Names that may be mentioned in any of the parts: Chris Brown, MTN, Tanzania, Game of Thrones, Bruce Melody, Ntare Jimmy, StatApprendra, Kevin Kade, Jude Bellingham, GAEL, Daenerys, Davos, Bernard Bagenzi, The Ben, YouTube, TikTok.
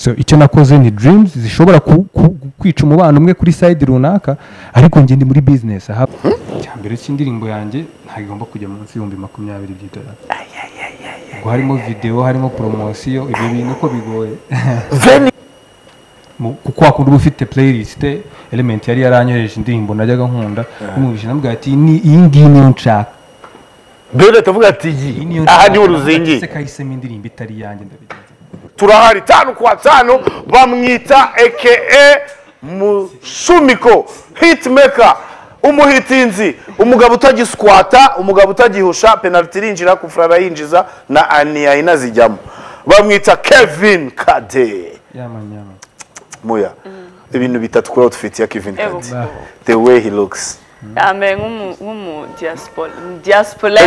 so icyo nakoze ni dreams zishobora kwica umubano umwe kuri side runaka ariko nje ndi muri business aha cyambere cy'indirimbo yanjye ntagomba kujya munsi y'umbi 20 by'itaratu ngo harimo video harimo promotion ibyo bintu ko bigoye kuko akunda ufite playlist element yari yaranyoreje indirimbo najyaga nkunda umubisha nambwa ati iyi ngiyi niyo nshaka bele tavuga ati iyi aha ni uruzingi se kahisemo indirimbo itari yanjye ndabigenza turahari 5 kwa 5 bamwita aka musumiko hitmaker umuhitinzi umugabo utagiskwata umugabo utagihusha penalty rinjira ku frara yinjiza na ania inazijyamo bamwita Kevin Kade yamanyama moya ibintu bitatu kuri outfit ya Kevin Kade the way he looks amen umu diaspora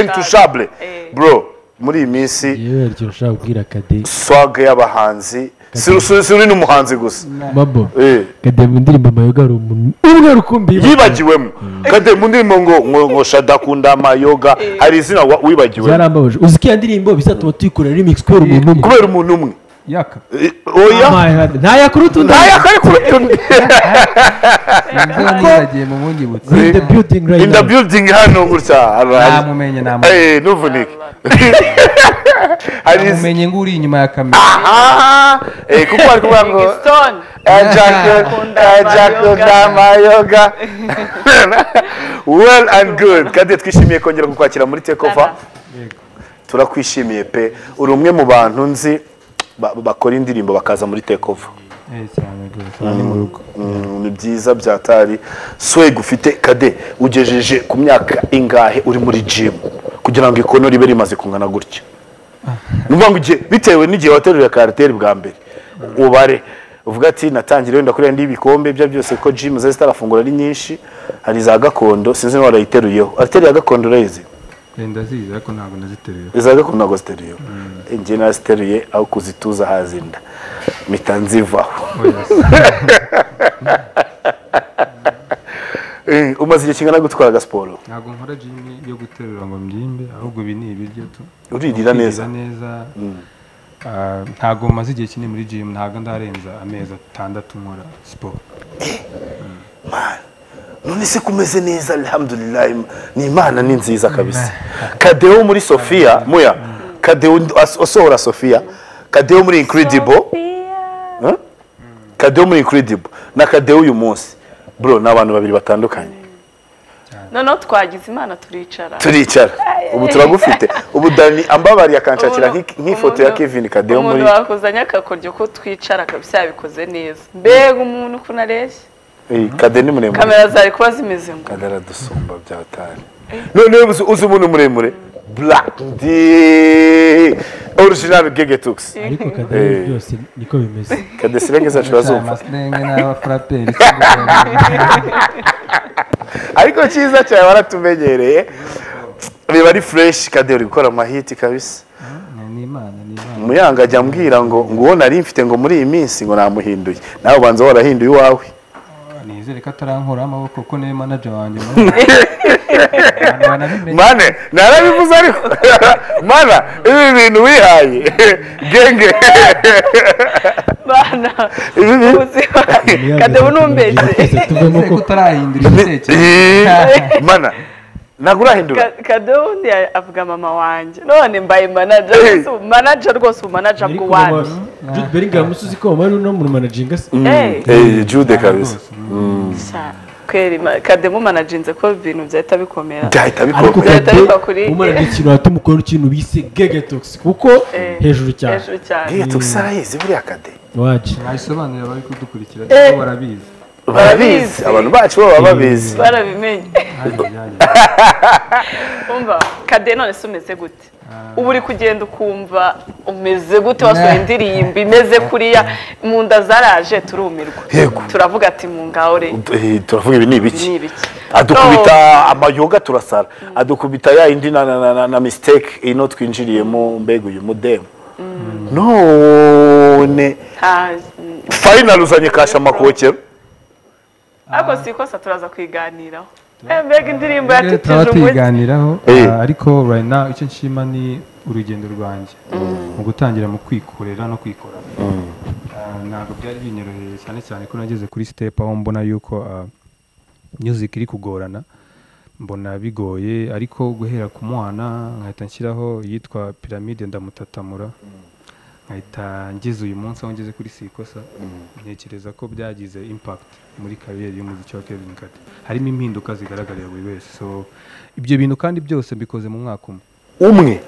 intouchable bro muri iminsi yewe ryo shabwira Kade swag y'abahanzi sirusuri n'umuhanzi gusa babo Kade mu ndirimbo mayoga rumwe rukumbi yibagiwemo Kade mu ndirimbo ngo shadakunda mayoga hari izina wibagiwe yarambaje uzikiye ndirimbo bisatuma tukura remix kubera umuntu umwe yaka oya ntayakurutunda ndagiye mu bundi butse in the building hano gutsa namumenye nuvunika namumenye nguri inyuma ya kamera kuko ari kuvuga ngo ajakunda mayoga well and good Kade twishimiye kongera kukwakira muri takeover turakwishimiye pe uri umwe mu bantu nzi bakora indirimbo bakaza muri takeover ni byiza byatari swag ufite Kade ugejeje ku myaka ingahe uri muri gym kugira ngo ikono ribe rimaze kungana gutya numva ngo bitewe n'igihe waterura cartel bwa mbere ubare uvuga ati natangira wenda kuri ndi bikombe bya byose ko gym zose tarafungura ari nyinshi hari za gakondo sinzi n'wara yiteruyeho atari ya gakondo reze ndaziza ariko ntabwo naziteruye izaga ko ntabwo stereo injye na stereo aho kuzituza hazinda mitanzivaho umaze kingana gutwara ga sport ntabwo nkora gym yo guterura ngo mbyimbe ahubwo bini ibiryo tu uririra neza ntabwo maze igihe kinini muri gym ntabwo ndarenza ameza 6 nkora sport none se kumeze neza alhamdulillah ni imana ni nziza kabisa Kadeo muri Sofia moya Kadeo asohora Sofia Kadeo muri incredible Kadeo muri incredible na Kadeo uyu munsi bro nabantu babiri batandukanye no twagize imana turicara ubu turagufite ubu Dani ambabari akanshakira nk'ifoto ya Kevin Kadeo muri umuntu bakuzanya akakoryo ko twicara kabisa yabikoze neza mbega umuntu kunareshye Kade ni muremure kamera zari kuba zimeze ngo kadara dusumba byatari none uzi umuntu muremure black di original gegetux ariko Kade byose niko bimeze Kade sirenge zacu azumva ariko cyiza cyawe baratumenyereye biba ari fresh Kade uri gukora amahiti kabisa muyanga ajya ambwira ngo nari mfite ngo muri iyi minsi ngo namuhinduye nawe ubanza warahinduye iwawe nizere katarankora amaboko ko ne manager wanje mane narabivuze ariko mana ibi bintu wihaye genge mana Kade bunumbeze tuvemo ko tarahindura ibitekerezo mana nagurahindura Kade undi avuga mama wanje none mbaye manager rwose manager bwo wanje Jude Bellingham musuzi ko bari no mu managing ase Jude kabisa kweri Kade mu managinze ko ibintu byahita bikomera mu managing ikintu atumukora ikintu bise Gegetox kuko hejuru cyane Gegetox arayize buriya Kade waje nayisobanura bari kudukurikira barabizi barabizi abantu bacu baba babizi barabimenye umva Kade none sumeze gute ubu uri kugenda ukumva umeze gute wasohoye indirimbo imeze kuriya mu nda zaraje turumirwa turavuga ati mu ngaho re turavuga ibi ni ibiki adukubita amayoga turasara adukubita ya indi na mistake ino twinjiriyemo mbega uyu mudemo none final uzanye kasha makokero ako sikosa turaza kwiganiraho mbega indirimbo yateteje umutwe turaza kwiganiraho ariko right now icyo nshima ni urugendo rwanjye mu gutangira mu kwikorera no kwikora ntabwo byari binyoroheye cyane cyane ko nageze kuri step aho mbona yuko music iri kugorana mbona bigoye ariko guhera ku mwana nkahita nshyiraho yitwa piramide ndamutatamura nkahita ngeze uyu munsi aho ngeze kuri sikosa ntekereza ko byagize impact muri career y'umuziki wa Kevin Kate harimo impinduka zigaragarira buri wese so ibyo bintu kandi byose bikoze mu mwaka umwe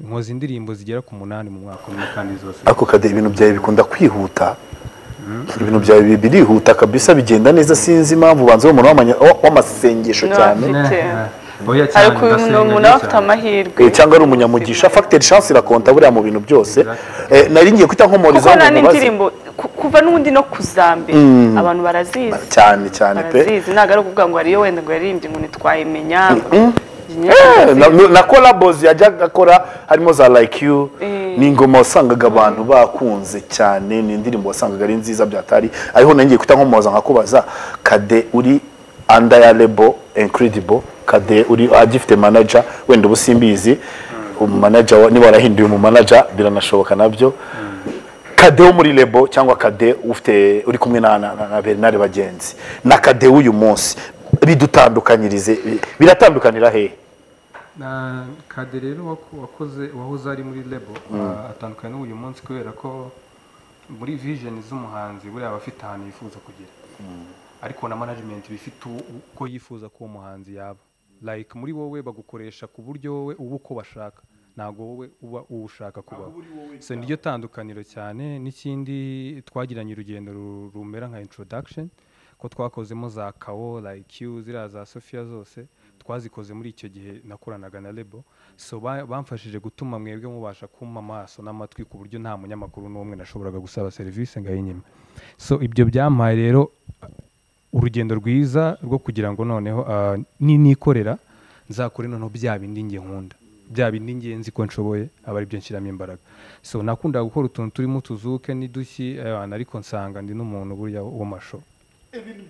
inkoze indirimbo zigera ku 8 mu mwaka umwe kandi zose ako kade ibintu byawe bikunda kwihuta ibintu byawe birihuta kabisa bigenda neza sinzi impamvu banze mu mwanya w'amasengesho cyane ariko umuntu afite amahirwe cyangwa ari umunyamugisha facteur chance irakonta buriya mu bintu byose nari ngiye kwita nkomoriza mu ndirimbo kuva n'undi no kuzambe abantu barazizi cyane cyane pe barazizi ntago ari kuvuga ngo ari yo wenda ngo yaririmbye ngo nitwayimenya na collabos yajyaga akora harimo za like you n'ingoma wasangaga abantu bakunze cyane n'indirimbo wasangaga ari nziza byatari ariho nangiye kwita nkomoza nkakubaza Kade uri undeniable incredible Kade uri agifite manager wenda ubusimbizi manager niba warahinduye mu manager biranashoboka nabyo Kade wo muri lebo cyangwa Kade ufite uri kumwe na Bernard Bagenzi na Kade uyu munsi bidutandukanyirize biratandukanira hehe na Kade rero wakoze wahoze ari muri lebo atandukanye uyu munsi kubera ko muri vision z'umuhanzi buri abafite hano yifuza kugira ariko na management bifite uko yifuza ko umuhanzi yaba like muri wowe bagukoresha ku buryo wowe ubu uko bashaka nago wowe uba ushaka kuba so ndiyo tandukaniro cyane n'ikindi twagiranye urugendo rumera nka introduction ko twakozemo za KAO like you zira za Sofia zose twazikoze muri icyo gihe nakoranaga na label so bamfashije gutuma mwebwe mubasha kuma amaso n'amatwi ku buryo nta munyamakuru n'umwe nashoboraga gusaba service ngayinyima so ibyo byamaye rero urugendo rwiza rwo kugira ngo noneho nikorera nzakore none bya bindi ngiye nkunda bya bindi ngenzi ko nshoboye abari byo nshyiramo imbaraga so nakunda gukora utuntu turimo tuzuke nidushyi ariko nsanga ndi n'umuntu burya wo masho ebintu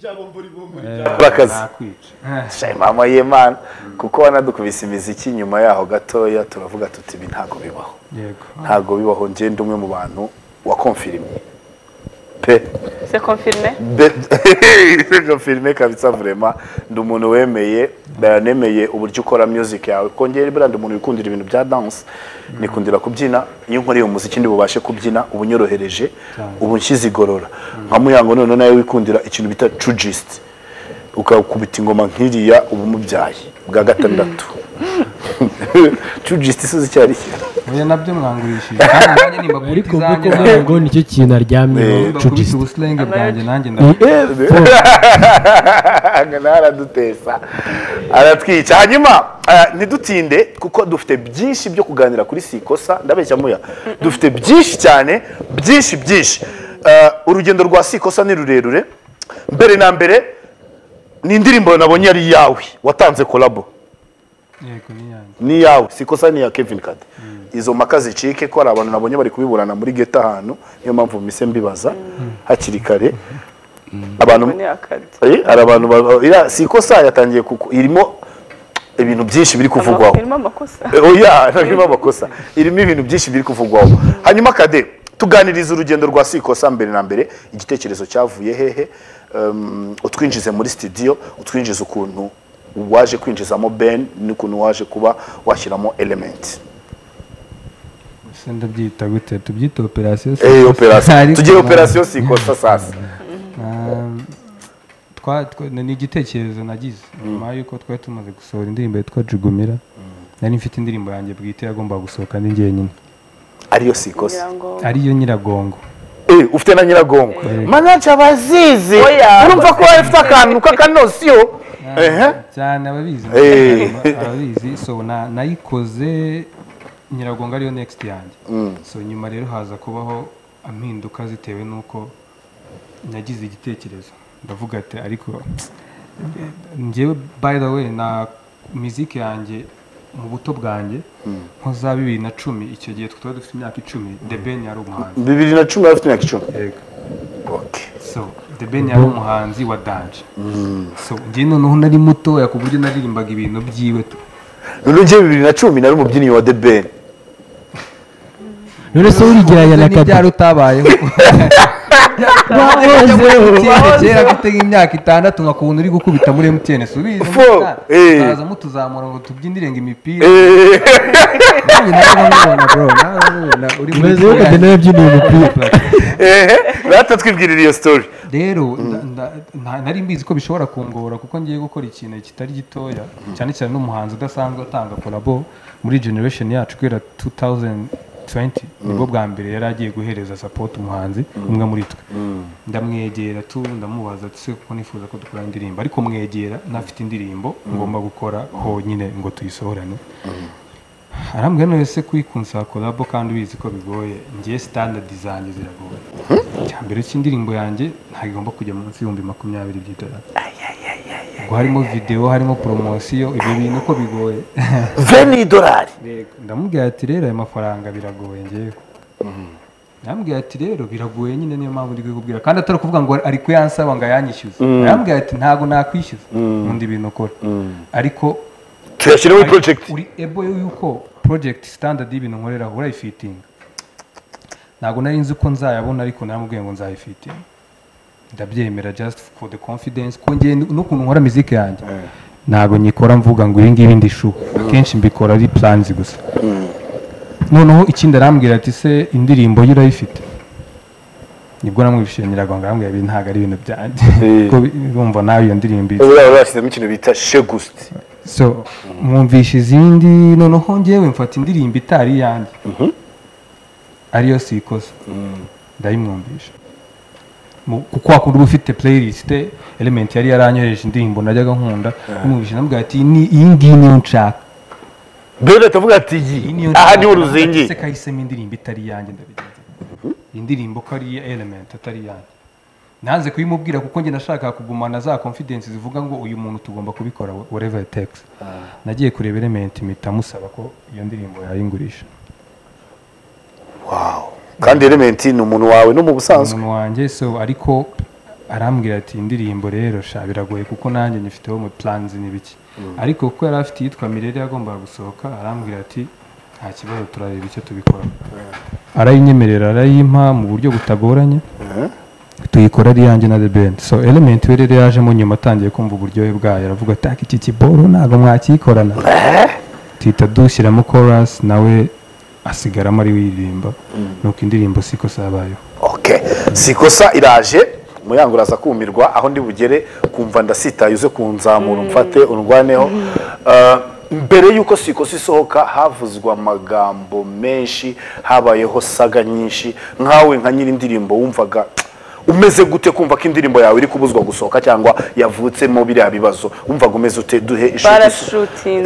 mama yeman kuko wanadukubise imiziki nyuma yaho gatoya turavuga tuti ibi ntago bibaho ntago bibaho ngende umwe mu bantu wa confirmé pe c'est confirmé c'est confirmé kabisa vraiment ndumuntu wemeye nemeye uburyo ukora music yawe kongera brand umuntu ukundira ibintu bya dance nikundira kubyina iyo nkore iyo muziki ndibubashe kubyina ubunyorohereje ubunshyize igorora nka muyango none nawe wikundira ikintu bita true gist ukakubita ingoma nkiriya ubu mubyaye bwa gatandatu true gist suzi cyari oya nabyo mwangurishije kandi nanjye nimba muri kuzangira ngo nicyo kintu aryamye true gist ubuslenge bwanjye nanjye ndaradutesa aratwica hanyuma ntidutinde kuko dufite byinshi byo kuganira kuri sikosa ndabeshya muya dufite byinshi cyane byinshi urugendo rwa sikosa ni rurerure mbere na mbere ni indirimbo nabonye ari yawe watanze collabo yego ni yawe sikosa ni ya Kevin Kade izo makazi cike ko ari abantu nabonye bari kubiburana muri geta hano niyo mpamvu mise mbibaza hakiri kare abantu ari abantu ira sikosa yatangiye kuko irimo ibintu byinshi biri kuvugwaho irimo amakosa oya ntabirimo amakosa irimo ibintu byinshi biri kuvugwaho hanyuma Kade tuganiriza urugendo rwa sikosa mbere na mbere igitekerezo cyavuye hehe utwinjize muri studio utwinjize ukuntu waje kwinjizamo Ben n'ukuntu waje kuba washyiramo element senda byita gute tubyita operation tugiye operation sikosa sasa ni igitekerezo nagize nyuma yuko twari tumaze gusohora indirimbo yitwa Jugumira nari mfite indirimbo yanjye bwite yagombaga gusohoka njyenyine ariyo sikosa ariyo Nyiragongo ufite na Nyiragongo manager bazizi urumva ko afite akantu kakanosiyo cyane ababizi so nayikoze Nyiragongo ariyo next yanjye so nyuma rero haza kubaho impinduka zitewe nuko nagize igitekerezo ndavuga ati ariko njyewe by the way na music yanjye mu buto bwanjye nko za 2010 icyo gihe twari dufite imyaka 10 The Ben yari umuhanzi 2010 afite imyaka 10 yego okay so The Ben yari umuhanzi wa dance so njye noneho nari muto yakuburyo naririmbaga ibintu byiwe tu none njye 2010 nari umubyinyi wa The Ben Rero urigira yana kadi rutabayeho kera gutega imyaka 6 ngakubona uri gukubita muri MTN subiza ndaza mutuzamura ngo tubyindirenga imipira batatwibwirira iyo story rero nari mbizi ko bishobora kungora kuko ngiye gukora ikintu kitari gitoya cyane cyane n'umuhanzi udasanzwe atanga collabo muri generation yacu kwera 2020 nibwo bwa mbere yaragiye guhereza support umuhanzi umwe muri twe ndamwegera ndamubaza tse ko nifuza ko dukora indirimbo ariko mwegera nafite indirimbo ngomba gukora honyine ngo tuyisohorane arambwe nose kwikunsa collabo kandi ubizi ko bigoye ngiye standard design ziragoye cyambere cy'indirimbo yanjye ntagomba kujya munsi y'umbi 20 by'idolari harimo video harimo promotion ibyo bintu ko bigoye $20 ndamubwira ati rero aya mafaranga biragoye ngiye ndamubwira ati rero biragoye nyine niyo mpamvu ndi kubwira kandi atari kuvuga ngo ari kuyansaba ngo yanyishyuze ndamubwira ati ntago nakwishyuza undi bintu ukora ariko turashiraho project uri ebo yuko project standard ibintu nkorera urayifitting ntago nari nzi ko nzayabona ariko naramubwiye ngo nzayifitting ndabyemera just for the confidence ko ngiye n'ukuntu nkora music yanjye ntago nyikora mvuga ngo ibi ngibi ndishu akenshi mbikora ari plans gusa noneho ikindi arambwira ati se indirimbo y'urayifite nibwo namwibishenyiraga ngo arambwira ibi ntago ari ibintu byanje ko bumva nayo iyo ndirimbo uraba bashyizemo ikintu bita shegust so mwumvisha izindi noneho ngewe mfata indirimbo itari yanjye ariyo sikosa ndayimwumvisha kuko akunda ubufite playlist element yari yaranyohereje indirimbo najyaga nkunda umubisha nabwira ati ni iyi ngiyi niyo nshaka bero tavuga ati iyi aha ni uruzingi se kahisema indirimbo itari yanjye ndabigenza indirimbo ko ari element atari yanjye nanze kuyimubwira kuko nge nashaka kugumana za confidence zivuga ngo uyu muntu tugomba kubikora whatever it takes nagiye kureba element mita musaba ko iyo ndirimbo yayingurisha wow kandi element ni umuntu wawe no mu busanzwe umuntu wanje so ariko arambwira ati indirimbo rero shabiragoye kuko nanjye nyifiteho mu plans nibiki ariko ko yarafite yitwa Mirere yagomba gusohoka arambwira ati nta kibazo turareba icyo tubikora arayinyemerera arayimpa mu buryo butagoranye tuyikora ari yanjye na the band so element rero yaje mu nyuma atangiye kumva uburyohe bwayo aravuga ati iki kiboro ntago mwakikorana tita dushyiramo chorus nawe asigara mari wirimba nuko indirimbo sikosa yabayo okay sikosa iraje muyanguraza kumirwa aho ndi bugere kumva ndasitaye uze kunzamura mfate urwaneho mbere yuko sikosa isohoka havuzwa amagambo menshi habayeho saga nyinshi nkawe nka nyiri indirimbo wumvaga umeze gute kumva ko indirimbo yawe iri kubuzwa gusohoka cyangwa yavutsemo biriya bibazo umvaga umeze ute duhe ishuti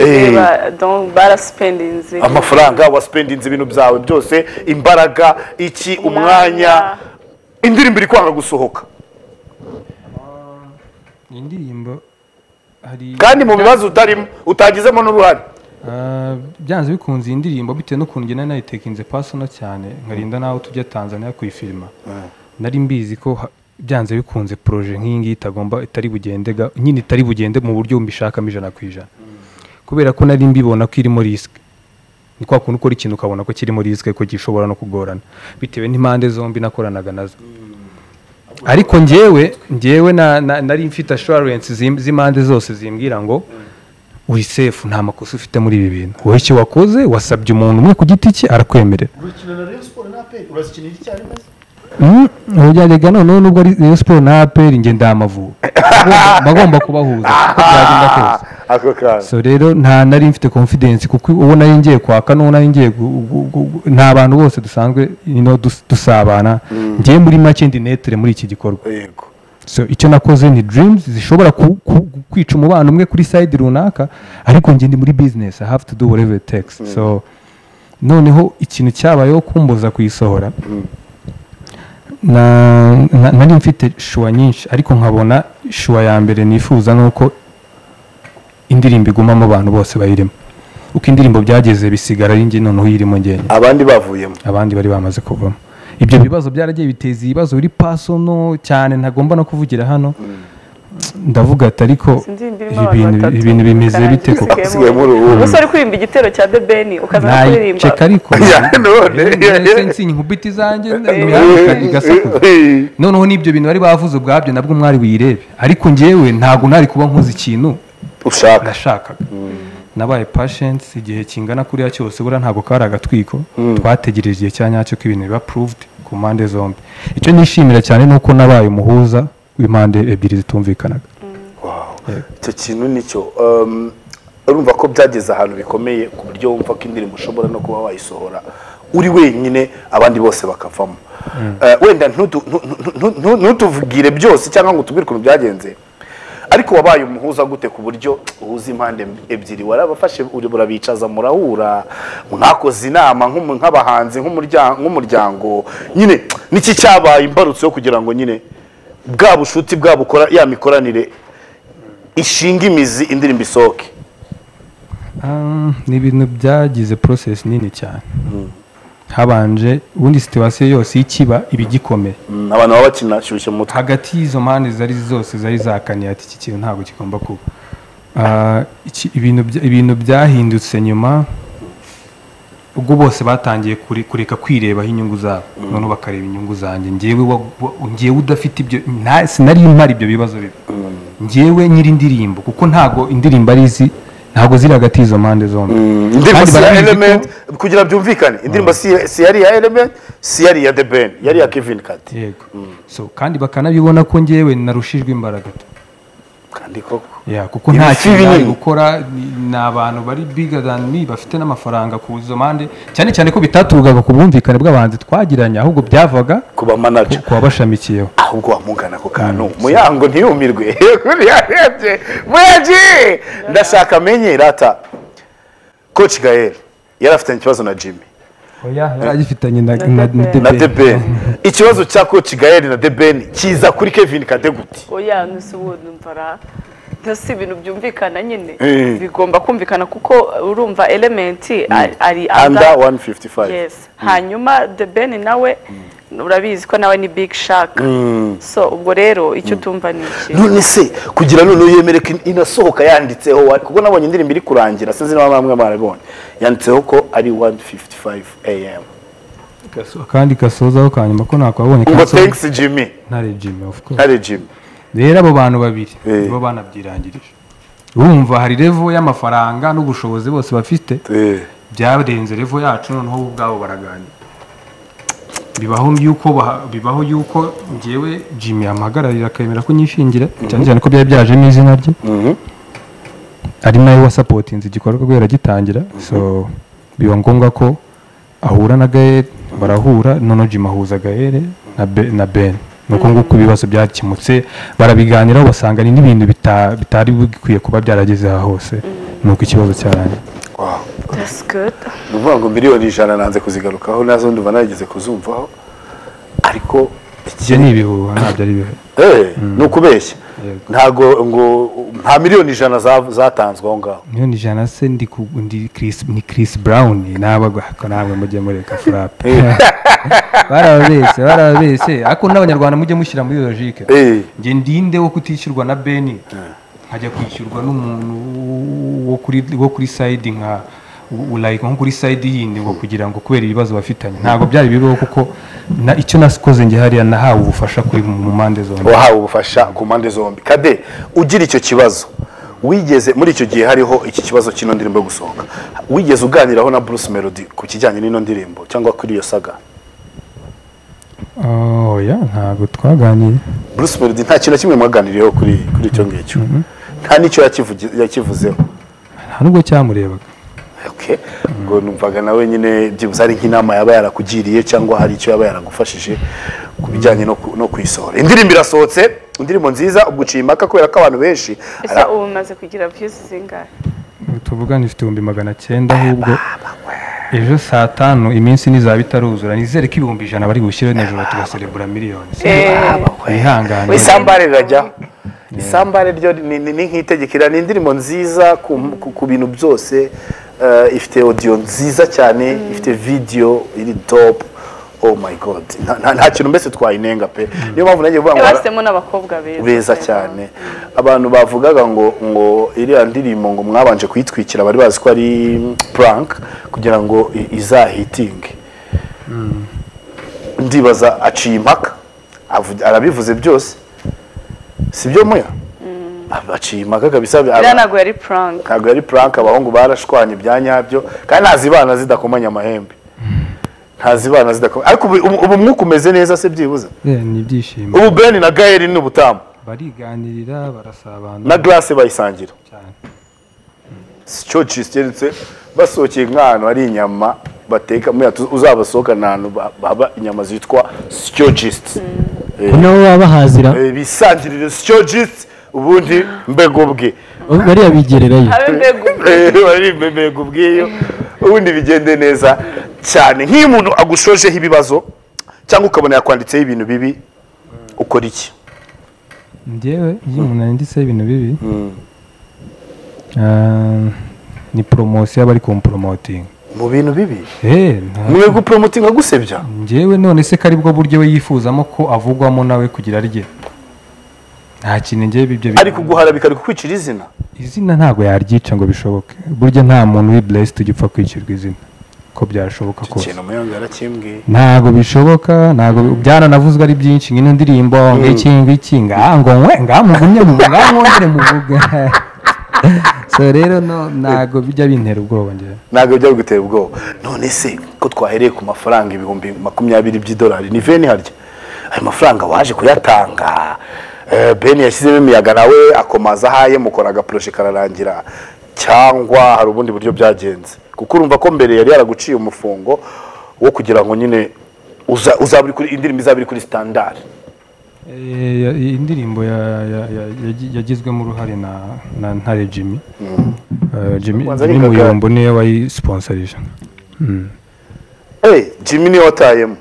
donc baraspendinze amafaranga waspendinze ibintu byawe byose imbaraga iki umwanya indirimbo iri kwanga gusohoka indirimbo hari kandi mu bibazo utarimo utagizemo n'uruhare byanze bikunze indirimbo bitewe n'ukuntu ngena nayitekinze personal cyane nkarinda naho tujya Tanzania kuyifilma nari mbizi ko byanze bikunze projet nk'ingi itagomba itari bugendega nyine itari bugende mu buryo mbishakamo 100% kubera ko nari mbibona ko irimo risk ni kwa kuntu ukora ikintu ukabona ko kirimo risk ko gishobora no kugorana bitewe n'impande zombi nakoranaga nazo ariko ngewe nari mfite assurance z'impande zose zimbwira ngo uri safe nta makosa ufite muri ibi bintu wowe icyo wakoze wasabye umuntu umwe ku giti cye arakwemerera ugerageza none nubwo ari sport na aperi nge ndamavuga bagomba kubahuza byagenda kose ako kana so rero nta nari mfite confidence kuko ubona yingiye kwaka none yingiye nta bantu bose dusanzwe no dusabana ngiye muri make ndi netre muri iki gikorwa yego so icyo nakoze ni dreams zishobora kwica umubano umwe kuri side runaka ariko nge ndi muri business I have to do whatever it takes so noneho ikintu cyabayeho kumboza kuyisohora nari mfite shuwa nyinshi ariko nkabona shuwa ya mbere nifuza nuko indirimbo iguma mu bantu bose bayirimo uko indirimbo byageze bisigara ari nge noneho irimo ngene abandi bavuyemo abandi bari bamaze kuvamo ibyo bibazo byaragiye biteza ibibazo biri personal cyane ntagomba no kuvugira hano ndavuga ati ariko ibintu bimeze bite koko gusa ari kurimba igitero cya The Ben ukazana kuririmba cyeka ariko none sensi nkubiti zanjye noneho nibyo bintu bari bavuze ubwabyo nabwo umwari wirebe ariko ngewe ntago nari kuba nkoze ikintu ushaka nashakaga nabaye patience igihe kingana kuri ya cyose bura ntago karagatwiko twategereje igihe cyanyacyo k'ibintu biba proved ku mande zombi icyo nishimira cyane nuko nabaye umuhuza w'imande ebyiri zitumvikanaga icyo kintu nicyo urumva ko byageze ahantu bikomeye ku buryo wumva ko indirimbo ushobora no kuba wayisohora uri wenyine abandi bose bakavamo wenda ntutuvugire byose cyangwa ngo tubwire ukuntu byagenze ariko wabaye umuhuza gute ku buryo uhuza impande ebyiri warabafashe uri burabicaza murahura unakoze inama nk'abahanzi nk'umuryango nyine niki cyabaye imbarutso yo kugira ngo nyine bwabushuti bwabukora ya mikoranire ishinga imizi indirimbo isoke ni ibintu byagize process nini cyane habanje ubundi situation yose ikiba ibigikomeye abantu baba bakinashyushye mu mutwe hagati y'izo mpande zari zose zari zakaniye ati iki kintu ntago kigomba kuba ibintu byahindutse nyuma ubwo bose batangiye kureka kwirebaho inyungu zabo none bakareba inyungu zanjye ngewe udafite ibyo sinari impari ibyo bibazo bibi ngewe nyiri indirimbo kuko ntago indirimbo ari izi ntago ziri hagati y'izo mpande zombi indirimbo si element kugira byumvikane indirimbo si yari ya element si yari ya The Ben yari ya Kevin Kati yego so kandi bakanabibona ko ngewe narushijwe imbaraga kandi koko kuko nta kintu gukora nabantu bari bigger than me bafite n'amafaranga kuzo mande cyane cyane ko bitatugaga kubumvikana bw'abanzi twagiranye ahubwo byavaga kuba manager kuba bashamikiyeho ahubwo wamugana ko kantu muyango ntiyumirwe kuri yarebye muyaji ndashaka menyera ata coach Gael yarafite ikibazo na Jimmy oya yaragifitanye na The Ben ikibazo cya coach Gael na The Ben kiza kuri Kevin Kade guti oya nusubo ndumvara ndasi ibintu byumvikana nyine bigomba kumvikana kuko urumva elementi ari under 155 yes hanyuma The Ben nawe urabizi ko nawe ni big shark so ubwo rero icyo tumva ni iki none se kugira none yemereke inasohoka yanditseho kuko nabonye indirimbo iri kurangira sinzi naba bamwe barabonye yanditseho ko ari 1:55 AM gaso kandi kasozaho kanyuma ko nakwabonye kaso thanks Jimmy nare Jimmy of course nare Jimmy rero abo bantu babiri bo banabyirangirije urumva hari level y'amafaranga n'ubushobozi bose bafite byarenze level yacu noneho ubwabo baraganira bibaho yuko ngewe Jimmy amagararira akemera ko nyishingira cyane cyane ko bya byaje n'izina rye ari nawe wa supportinze igikorwa ko yaragitangira so biba ngombwa ko ahura na Gael barahura none Jimmy ahuza Gael na Ben nuko nguko ibibazo byakimutse barabiganiraho basanga ni ibintu bitari bikwiye kuba byarageze hose nuko ikibazo cyaranye wow that's good uvuga ngo miliyoni 100 nanze kuzigarukaho nazo ndumva nageze kuzumvaho ariko igihe nibihuha ntabyo ari bihe nuko ubeshya ntago ngo nta miliyoni 100 zatanzwe aho ngaho miliyoni 100 se ni Chris Brown nabagwa mujye mureka frappe barabese ako n'abanyarwanda mujye mushyira muri logique nge ndinde wo kutishyurwa na Beni ajya kwishyurwa n'umuntu wo kuri side nka like nko kuri side yindi ngo kugira ngo kubera ibibazo bafitanye ntago byari biroho kuko icyo nasikoze nge hariya nahawe ubufasha kuri mu mande zombi wahawe ubufasha ku mande zombi Kade ugira icyo kibazo wigeze muri icyo gihe hariho iki kibazo kino ndirimbo gusohoka wigeze uganiraho na Bruce Melody ku kijyanye n'ino ndirimbo cyangwa kuri iyo saga oya ntago twaganiriye Bruce Melody nta kintu kimwe mwaganiriyeho kuri icyo ngicyo nta nicyo yakivuzeho nta nubwo cyamurebaga okay ngo numvaga nawe nyine byibuze ari nk'inama yaba yarakugiriye cyangwa hari icyo yaba yaragufashije kubijyanye no kwisohora indirimbo irasohotse indirimbo nziza ubwo ucimaka kubera ko abantu benshi ese umaze kugira views zingahe tuvuga ni 1900 ahubwo ejo saa 5 iminsi nizaba bitaruzura nizere ko 100 bari gushyira n'ijoro tugaselebura miliyoni ihangane wisambare rajya isambare ryo ni nkitegekira ni indirimbo nziza ku bintu byose ifite audio nziza cyane ifite video iri top oh my god nta kintu mbese twayinenga pe niyo mpamvu nagiye vuga ngo basemo nabakobwa beza cyane abantu bavugaga ngo iriya ndirimo ngo mwabanje kwitwikira bari bazi ko ari prank kugira ngo izahitinge ndibaza aciye impaka arabivuze byose sibyo moya abacimaka kabisa biranago yari prank kago yari prank abahungu barashwanya ibyanyabyo kandi nazibana zidakomanya amahembe ntazibana zidakomanya ariko ubu mwukumeze neza se byibuza ni byishimo ubu Ben na Gael ni ubutamu bariganirira barasabana na classe bayisangira cyane cyo cyisiteretse basokiye nkano ari inyama bateka uzabasoka nanu baba inyama zitwa stogist no babahazira bisangirire stogist ubundi mbego bwe bari yabigererayo bari mbego bweyo ubundi bigende neza cyane nk'imuntu agushojeho ibibazo cyangwa ukabona yakwanditseho ibintu bibi ukora iki ndewe y'umuntu yanditseho ibintu bibi ni promotion abari kompromoting mu bintu bibi mwe gupromotinga gusebya ndewe none se kari bwo buryo we yifuzamo ko avugwamo nawe kugira rye nta kintu ngiye bibyo biri ariko guharabika ari kwicira izina ntago yaryica ngo bishoboke buryo nta muntu wi blessed ugipfa kwicirwa izina ko byashoboka kose ikintu muyongera kimbwi ntago bishoboka ntago byaranavuzwe ari byinshi nk'ino ndirimbo nk'ikinga ngo ngamugumye mu ngamwongere mu vuga so rero no ntago bijya bintera ubwoba ngiye ntago bijya gutera ubwoba none se ko twahereye ku mafaranga 20,000 by'idolari ni veni harya ayo mafaranga waje kuyatanga Ben yashizemo imiyaga nawe akomaza haye mukoraga project kararangira cyangwa hari ubundi buryo byagenze kuko urumva ko mbere yari yaraguciye umufungo wo kugira ngo nyine uzabiri kuri indirimbo izabiri kuri standard indirimbo yagizwemo uruhare na Ntare Jimmy Jimmy muyombo niye wayisponsorisha Jimmy niwe watayemo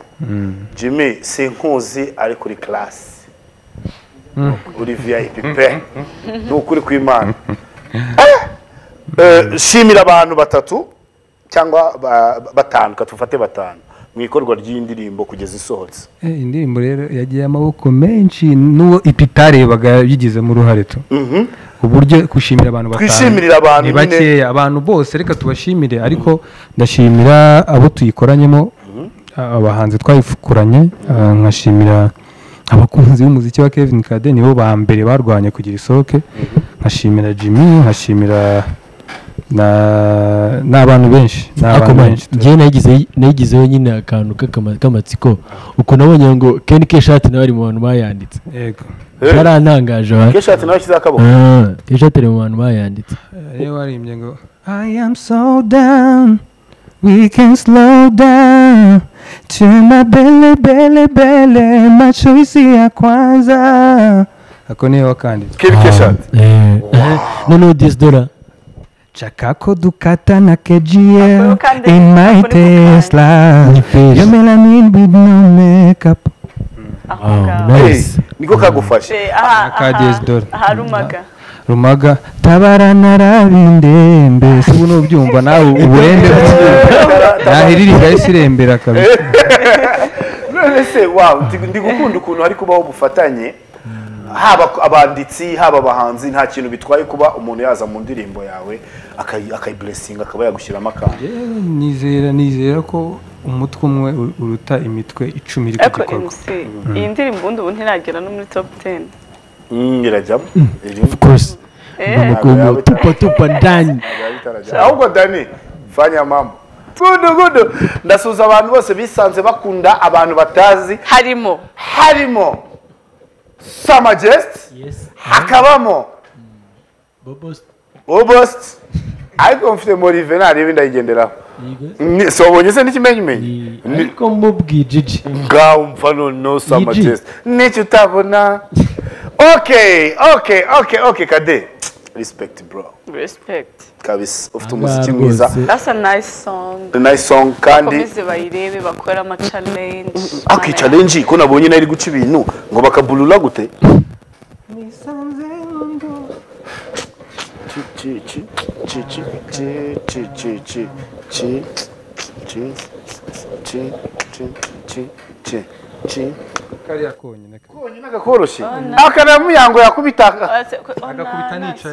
Jimmy sinkuzi ari kuri class uri VIP pe n'ukuri kw'Imana shimira abantu batatu cyangwa batanu katufate batanu mwikorwa ry'indirimbo kugeza isohotse indirimbo rero yagiye amaboko menshi n'uwo ipitare bagayigize mu ruhare tu uburyo kushimira abantu batanu kwishimirira abantu bakeya abantu bose reka tubashimire ariko ndashimira abo tuyikoranyemo abahanzi twayifukuranye nkashimira abakunzi b'umuziki wa Kevin Kade nibo ba mbere barwanye kugira isoke nkashimira Jimmy nkashimira n'abantu benshi njye nayigize yo nyine akantu k'amatsiko uko nabonye ngo Ken Keshati nawe ari mu bantu bayanditse yego yarantangaje Keshati nawe ashyize akaboko Keshati ari mu bantu bayanditse rero warimye ngo I am so down we can slow down to my belly machoisi ya kwanza akone wakanditse kirikesha no this dollar chakako dukata na kejia in my Tesla you melanin with no makeup nice niko kagufasha akadies dollar rumaga tabarana rabindembe subuno byumva nawe uwende nahiririga isirembera kabisa none se wow ndigukunda ukuntu ari kubaho bufatanye haba abanditsi haba abahanzi nta kintu bitwaye kuba umuntu yaza mu ndirimbo yawe akai blessing akaba yagushyiramo akandi nizera ko umutwe umwe uruta imitwe 10 iri gukorwa iyi ndirimbo ubu ntiragera no muri top 10 ngerajamo of course nabwo tupa ndani ahubwo ndani fanya mama gudu ndasuza abantu bose bisanze bakunda abantu batazi harimo Samajest yes hakabamo Bobost ariko mfite muri venari ibindi ayigenderaho so ubonye se n'ikimenyimenyi niko mubwigije ngaho mfano no Samajest n'icyo utabona Okay, Kade. Respect, bro. Respect. Kabis, of the music mwiza. That's a nice song. A nice song, kandi. Bakomeze bayirebe bakora ama challenge. Okay, challenge iko nabonye nari guca ibintu ngo bakabulula gute. Misanze ngo. Chi Kariya konyine konyine gakoroshye akanamuyango yakubitaka agakubita nica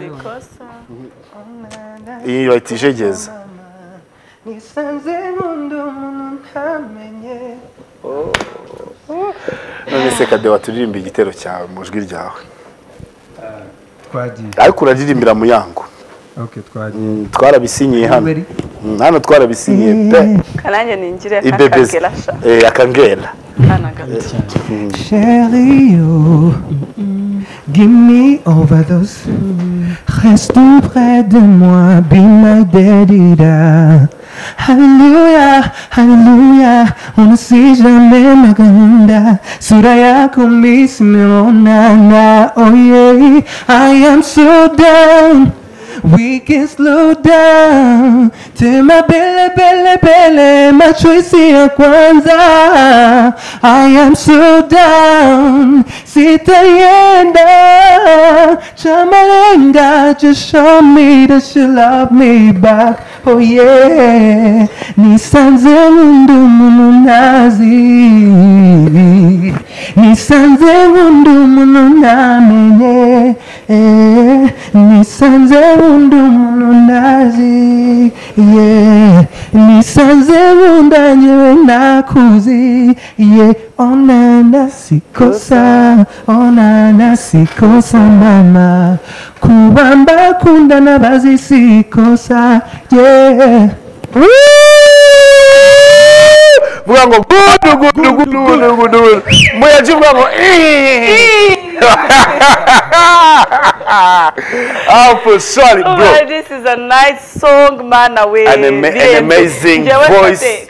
iyo itijegeza nisanze n'undi muntu ntamenye none se kade waturirimba igitero cyawe mu jwi ryawe twagiye ariko uraririmbira muyango okay twagiye twarabisinyiye hano hano twarabisinyiye pe karanje ningire akakagera akangera Chérie, oh, give me overdose. Reste près de moi, be my daddy da. Hallelujah, hallelujah. On ne sait jamais ma ganda. Suraya kumis mirona. Oh yeah, I am so down. We can slow down. Te ma belle, belle, belle, macho isi ya kwanza. I am so down. Sitayenda, chamalenda, just show me that you love me back. Oh yeah, nisanze mundu mununazi, nisanze mundu mununamenye, nisanze mundu mununazi, yeah, nisanze mundanyewe nakuzi, yeah, onana sikosa mama, kubamba kundana bazi sikosa, yeah. Vuga ngo gudu moya jivuga ngo oh, sorry, bro. Oh, this is a nice song, man. Away, an amazing voice.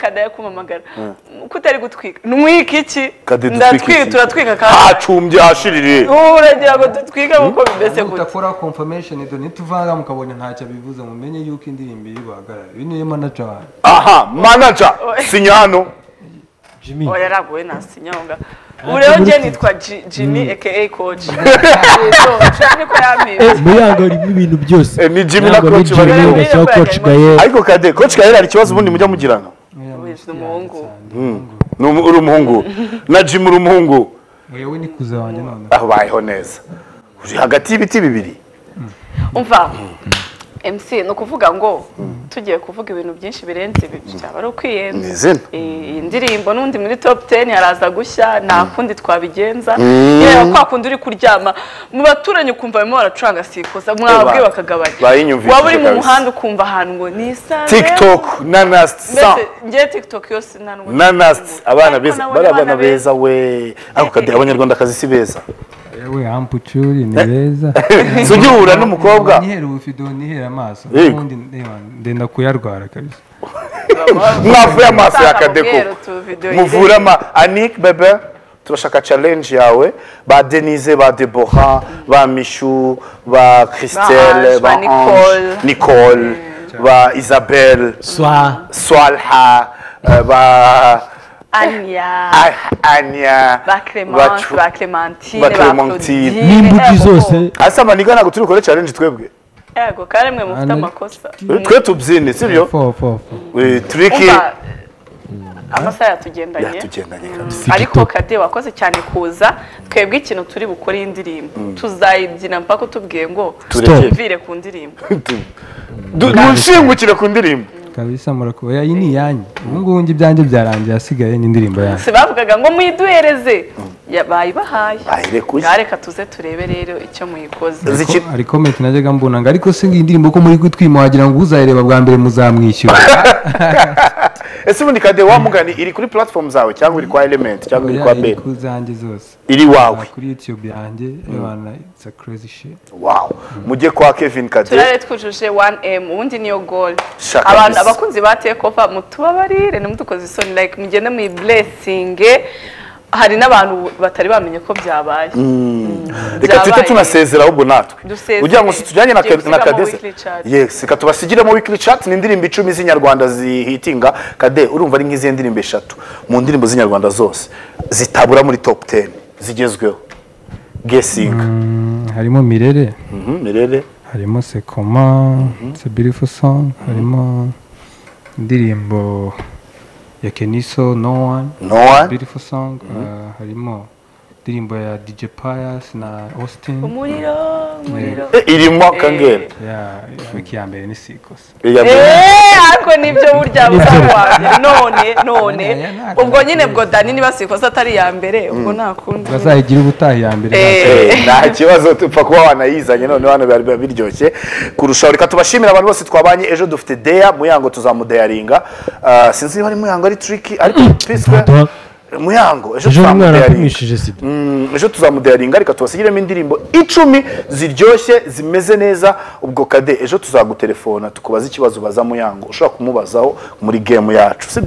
Aha, Jimmy. Oh, yara gwena sinyonga. Ureo je nitwa Jimmy aka coach. Cyane ko yamira. Muyango ari ibintu byose. Ni Jimmy na coach bari mu coach GAEL. Ariko kade coach GAEL ari kibazo ubundi mujya mugirana. Ni umuhungu. Uri umuhungu. Na Jimmy uri umuhungu. Wewe ni kuza wanje none. Aho bayeho neza. Uri hagati y'ibiti bibiri. Umva. MC no kuvuga ngo tugiye kuvuga ibintu byinshi birenze bibyaba ari kwiyenza indirimbo nundi muri top 10 yaraza gushya nakundi twabigenza yera kwakundi uri kuryama mu baturanye kumva bimo baracanga sikosa mwabwe bakagabanya waburi mu muhanda ukumva ahantu ngo nisanze TikTok nanast sa ngiye TikTok yose nanwe nanast abana beza barabana beza we akukade abanyarwanda kazi si beza we ampuchuri ni beza sujura n'umukobwa nyeru ufidoni hera amaso ubundi ndenda kuyarwara kabisa mwavuye amaso yakadeko muvura ma Anik bebe turashaka challenge yawe ba Denise ba Deborah ba Michou ba Christelle ba Nicole ba Isabelle Swalha ba Anya ba Clementine n'imbuti zose asa manigana guturukore challenge twebwe ego karemwe mufite amakosa twe tubyine sibyo we tricky amasa yatugendanye ariko kade wakoze cyane kuza twebwe ikintu turi bukora indirimbo tuzayibyina mpaka tubwiye ngo tuvire ku ndirimbo dushingukire ku ndirimbo kabisa murakuba yayi ni yanyu ubungungi byanjye byarangiye asigaye n'indirimbo yanyu se bavugaga ngo muyiduhereze yabaye bahaye yareka tuze turebe rero icyo muyikoze ariko meke najyaga mbona ngo ariko singi indirimbo ko muri gutwima wagira ngo uzayireba bwa mbere muzamwishyura ese ubundi kade wamugani iri kuri platform zawe cyangwa iri kwa element cyangwa iri kwa ben kuzanjye zose iri wawe kuri YouTube yanjye bana it's a crazy shit wow mujye kwa Kevin kade turare twujuje 1M ubundi niyo goal abantu abakunzi ba take over mutubabarire n'umudukoze isoni like mugende mu blessing hari nabantu batari bamenye ko byabaye reka twite tunasezera ubwo natwe ugira ngo tujanye na kadese yes reka tubasigire mu weekly chat ni indirimbo 10 z'inyarwanda zihitinga kade urumva ari nk'izi ndirimbo 3 mu ndirimbo z'inyarwanda zose zitabura muri top 10 zigezweho guessing harimo Mirere Mirere harimo Sekoma It's a beautiful song harimo indirimbo Yakeniso, No One, Beautiful Song, harimo ndirimbo ya DJ Pius na Austin. Umuriro. Irimo Kangel. Yeah, ikiyambere ni Sikos. Ariko nibyo burya bwa none. Ubwo nyine bwo Dani ni basikos atari ya mbere, ubwo nakunda. Bazayigira ubutahi ya mbere. Nta kibazo tupfa kuba wanayizanye none bana bari biryoshye. Kurushaho reka tubashimira abantu bose twabanye ejo dufite Deya muyango tuzamudeyaringa. Sinzi niba ari muyango ari tricky ariko piswe. Muyango ejo tuzamuderinga ejo tuzamuderinga rika tubasegiremo indirimbo 10 ziryoshye zimeze neza ubwo Kade ejo tuzagutelefona tukubaza ikibazo baza Muyango ushaka kumubazaho muri game yacu.